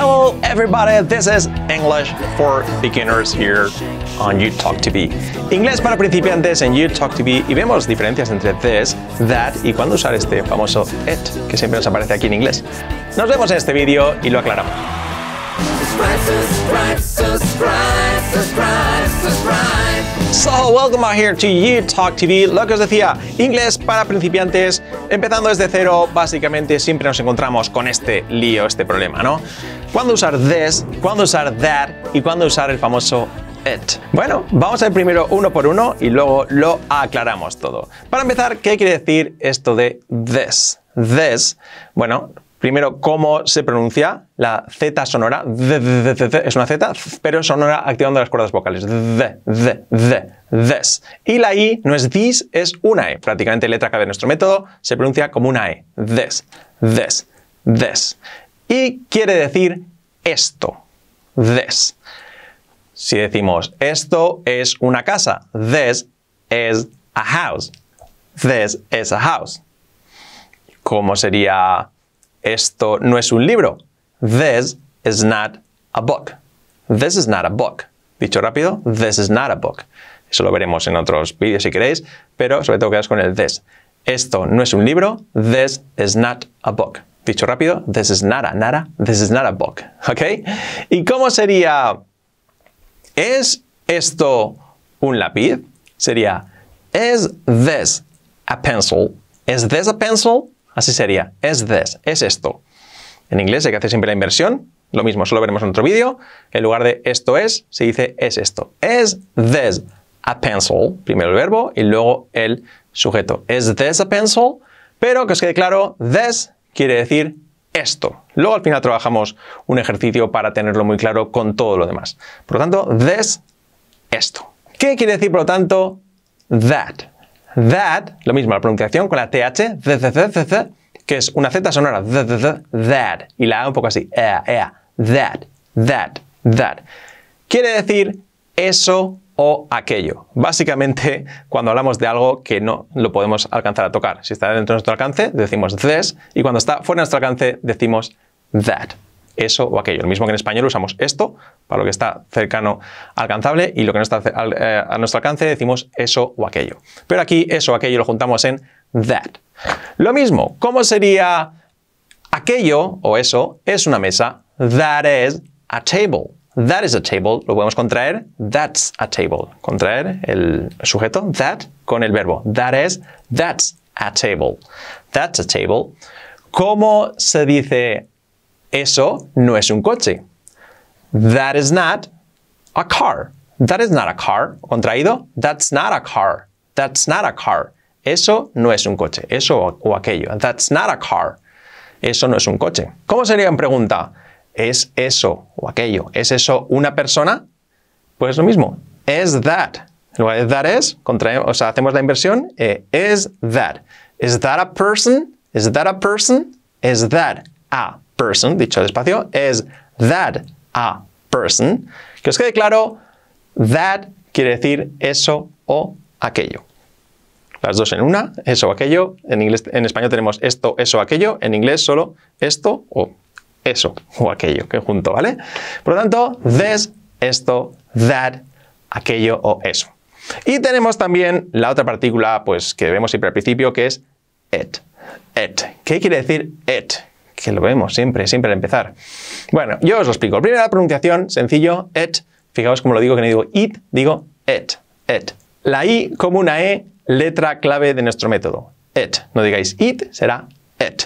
Hello everybody, this is English for Beginners here on YouTalkTV. Inglés para principiantes en YouTalkTV, y vemos diferencias entre this, that y cuando usar este famoso it que siempre nos aparece aquí en inglés. Nos vemos en este vídeo y lo aclaramos. So, welcome out here to YouTalkTV, lo que os decía, inglés para principiantes, empezando desde cero. Básicamente siempre nos encontramos con este lío, este problema, ¿no? ¿Cuándo usar this? ¿Cuándo usar that? ¿Y cuándo usar el famoso it? Bueno, vamos a ir primero uno por uno y luego lo aclaramos todo. Para empezar, ¿qué quiere decir esto de this? This, bueno, primero, ¿cómo se pronuncia? La Z sonora, es una Z, pero sonora activando las cuerdas vocales. This. Y la I no es this, es una E. Prácticamente letra clave de nuestro método, se pronuncia como una E. This. Y quiere decir esto, this. Si decimos esto es una casa, this is a house. This is a house. ¿Cómo sería? Esto no es un libro. This is not a book. This is not a book. Dicho rápido, this is not a book. Eso lo veremos en otros vídeos si queréis, pero sobre todo quedaos con el this. Esto no es un libro. This is not a book. Dicho rápido, this is not a nada. This is not a book. ¿Ok? ¿Y cómo sería? ¿Es esto un lápiz? Sería, is this a pencil? Is this a pencil? Así sería, es this, es esto. En inglés hay que hacer siempre la inversión, lo mismo, solo veremos en otro vídeo. En lugar de esto es, se dice es esto. Is this a pencil? Primero el verbo y luego el sujeto. Is this a pencil? Pero que os quede claro, this quiere decir esto. Luego al final trabajamos un ejercicio para tenerlo muy claro con todo lo demás. Por lo tanto, this, esto. ¿Qué quiere decir, por lo tanto, that? That, lo mismo, la pronunciación con la TH, que es una Z sonora, that, y la A un poco así, that. Quiere decir eso o aquello. Básicamente, cuando hablamos de algo que no lo podemos alcanzar a tocar. Si está dentro de nuestro alcance, decimos this, y cuando está fuera de nuestro alcance, decimos that. Eso o aquello. Lo mismo que en español usamos esto, para lo que está cercano alcanzable, y lo que no está a nuestro alcance decimos eso o aquello. Pero aquí eso o aquello lo juntamos en that. Lo mismo, ¿cómo sería aquello o eso? Es una mesa. That is a table. That is a table. Lo podemos contraer. That's a table. Contraer el sujeto that con el verbo. That is, that's a table. That's a table. ¿Cómo se dice eso no es un coche? That is not a car. That is not a car. Contraído, that's not a car. That's not a car. Eso no es un coche. Eso o aquello. That's not a car. Eso no es un coche. ¿Cómo sería en pregunta? ¿Es eso o aquello? ¿Es eso una persona? Pues lo mismo. Is that. En lugar de that is, contraemos, o sea, hacemos la inversión. Is that. Is that a person? Is that a person? Is that a person, dicho despacio, is that a person. Que os quede claro, that quiere decir eso o aquello. Las dos en una, eso o aquello. En inglés, en español tenemos esto, eso, aquello. En inglés solo esto o eso o aquello, que junto, ¿vale? Por lo tanto, this, esto, that, aquello o eso. Y tenemos también la otra partícula, pues, que vemos siempre al principio, que es it. It. ¿Qué quiere decir it? Que lo vemos siempre al empezar. Bueno, yo os lo explico. Primera pronunciación, sencillo, it. Fijaos cómo lo digo, que no digo it, digo it, it. La I como una E, letra clave de nuestro método. It. No digáis it, será it.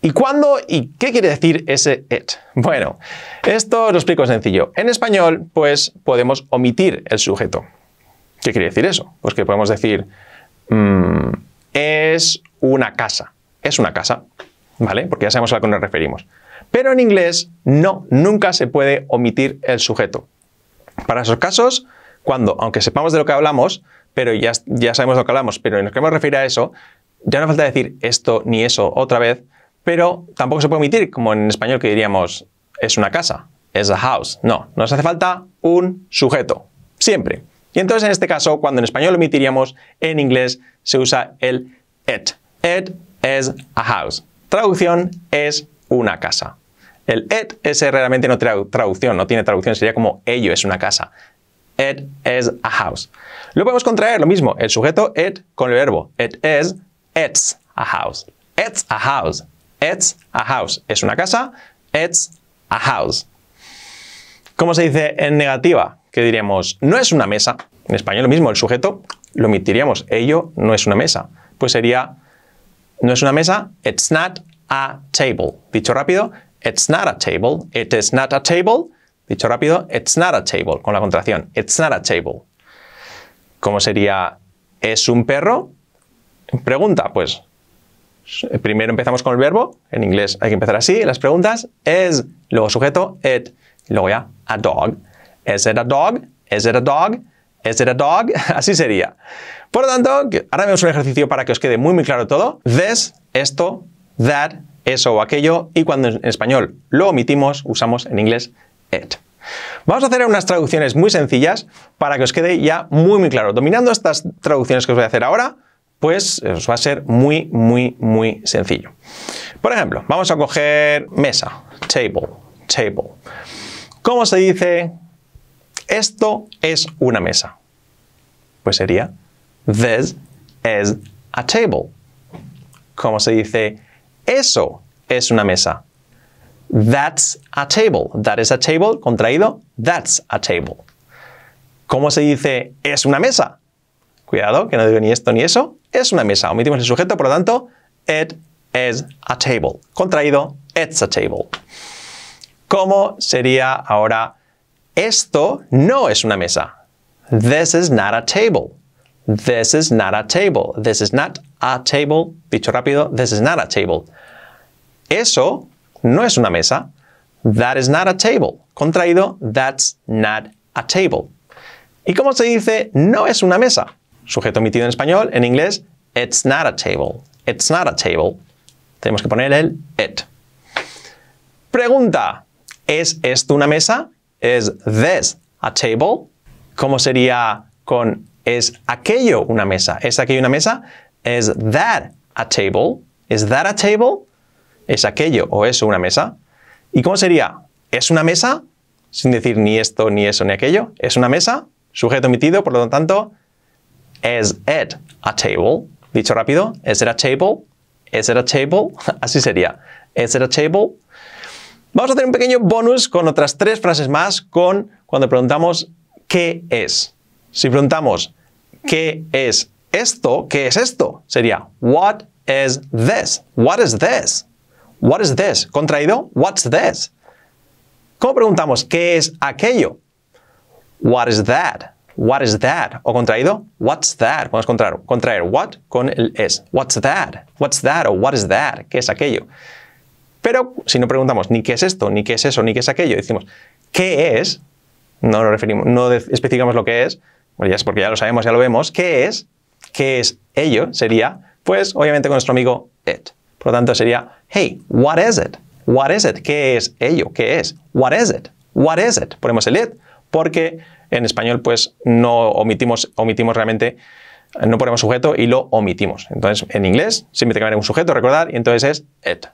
¿Y cuándo y qué quiere decir ese it? Bueno, esto os lo explico sencillo. En español, pues, podemos omitir el sujeto. ¿Qué quiere decir eso? Pues que podemos decir, es una casa. Es una casa. ¿Vale? Porque ya sabemos a la que nos referimos. Pero en inglés, no, nunca se puede omitir el sujeto. Para esos casos, cuando, aunque sepamos de lo que hablamos, pero ya sabemos de lo que hablamos, pero nos queremos referir a eso, ya no falta decir esto ni eso otra vez, pero tampoco se puede omitir, como en español que diríamos, es una casa, es a house. No, nos hace falta un sujeto, siempre. Y entonces, en este caso, cuando en español lo omitiríamos, en inglés se usa el it. It is a house. Traducción, es una casa. El it ese realmente no tiene traducción, sería como ello es una casa. It is a house. Lo podemos contraer, lo mismo, el sujeto it con el verbo. It is, it's a house. It's a house. It's a house. Es una casa. It's a house. ¿Cómo se dice en negativa? Que diríamos, no es una mesa. En español lo mismo, el sujeto lo omitiríamos. Ello no es una mesa. Pues sería, no es una mesa. It's not a table. Dicho rápido, it's not a table. It is not a table. Dicho rápido, it's not a table. Con la contracción, it's not a table. ¿Cómo sería, es un perro? Pregunta, pues. Primero empezamos con el verbo. En inglés hay que empezar así. Las preguntas, is, luego sujeto, it. Y luego ya, a dog. Is it a dog? Is it a dog? Is it a dog? Así sería. Por lo tanto, ahora vemos un ejercicio para que os quede muy muy claro todo. This, esto, that, eso o aquello. Y cuando en español lo omitimos, usamos en inglés it. Vamos a hacer unas traducciones muy sencillas para que os quede ya muy muy claro. Dominando estas traducciones que os voy a hacer ahora, pues os va a ser muy muy muy sencillo. Por ejemplo, vamos a coger mesa. Table. Table. ¿Cómo se dice esto es una mesa? Pues sería this is a table. ¿Cómo se dice eso es una mesa? That's a table. That is a table. Contraído, that's a table. ¿Cómo se dice es una mesa? Cuidado, que no digo ni esto ni eso. Es una mesa. Omitimos el sujeto, por lo tanto, it is a table. Contraído, it's a table. ¿Cómo sería ahora esto no es una mesa? This is not a table. This is not a table. This is not a table. Dicho rápido, this is not a table. Eso no es una mesa. That is not a table. Contraído, that's not a table. ¿Y cómo se dice no es una mesa? Sujeto omitido en español, en inglés, it's not a table. It's not a table. Tenemos que poner el it. Pregunta, ¿es esto una mesa? ¿Es this a table? ¿Cómo sería con ¿es aquello una mesa? ¿Es aquello una mesa? ¿Es that a table? ¿Es that a table? ¿Es aquello o eso una mesa? ¿Y cómo sería? ¿Es una mesa? Sin decir ni esto, ni eso, ni aquello. ¿Es una mesa? Sujeto omitido, por lo tanto, ¿is it a table? Dicho rápido, ¿is it a table? ¿Is it a table? Así sería. ¿Is it a table? Vamos a hacer un pequeño bonus con otras tres frases más con cuando preguntamos ¿qué es? Si preguntamos ¿qué es esto? ¿Qué es esto? Sería what is this? What is this? What is this? Contraído, what's this? ¿Cómo preguntamos ¿qué es aquello? What is that? What is that? O contraído, what's that? Podemos contraer what con el es. What's that? What's that? O what is that? ¿Qué es aquello? Pero si no preguntamos ni qué es esto, ni qué es eso, ni qué es aquello, decimos ¿qué es? No nos referimos, no especificamos lo que es, bueno, ya es porque ya lo sabemos, ya lo vemos. ¿Qué es? ¿Qué es ello? Sería, pues, obviamente con nuestro amigo it. Por lo tanto, sería, hey, what is it? What is it? ¿Qué es ello? ¿Qué es? What is it? What is it? Ponemos el it porque en español, pues, no omitimos realmente, no ponemos sujeto y lo omitimos. Entonces, en inglés, siempre tiene que haber un sujeto, recordar, y entonces es it.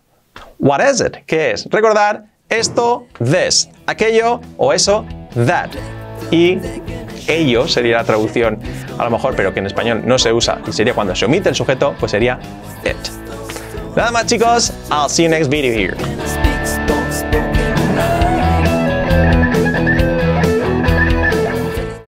What is it? ¿Qué es? Recordar esto, this, aquello o eso, that. Y ello sería la traducción, a lo mejor, pero que en español no se usa. Y sería cuando se omite el sujeto, pues sería it. Nada más, chicos. I'll see you next video here.